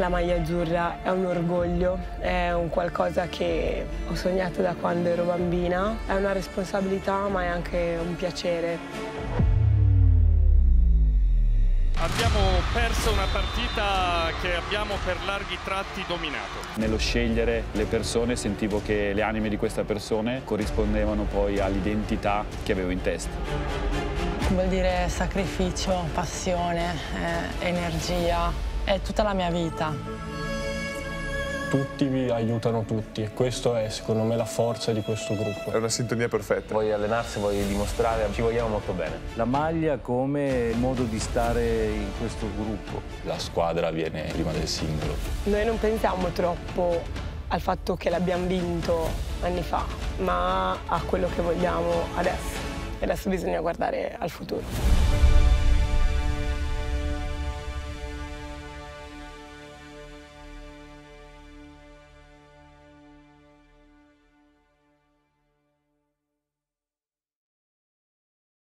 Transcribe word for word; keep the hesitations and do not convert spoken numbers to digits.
la maglia azzurra è un orgoglio, è un qualcosa che ho sognato da quando ero bambina. È una responsabilità, ma è anche un piacere. Abbiamo perso una partita che abbiamo per larghi tratti dominato. Nello scegliere le persone sentivo che le anime di queste persone corrispondevano poi all'identità che avevo in testa. Vuol dire sacrificio, passione, eh, energia, è tutta la mia vita. Tutti vi aiutano tutti e questo è secondo me la forza di questo gruppo. È una sintonia perfetta. Voglio allenarsi, voglio dimostrare, ci vogliamo molto bene. La maglia come modo di stare in questo gruppo. La squadra viene prima del singolo. Noi non pensiamo troppo al fatto che l'abbiamo vinto anni fa, ma a quello che vogliamo adesso. E adesso bisogna guardare al futuro.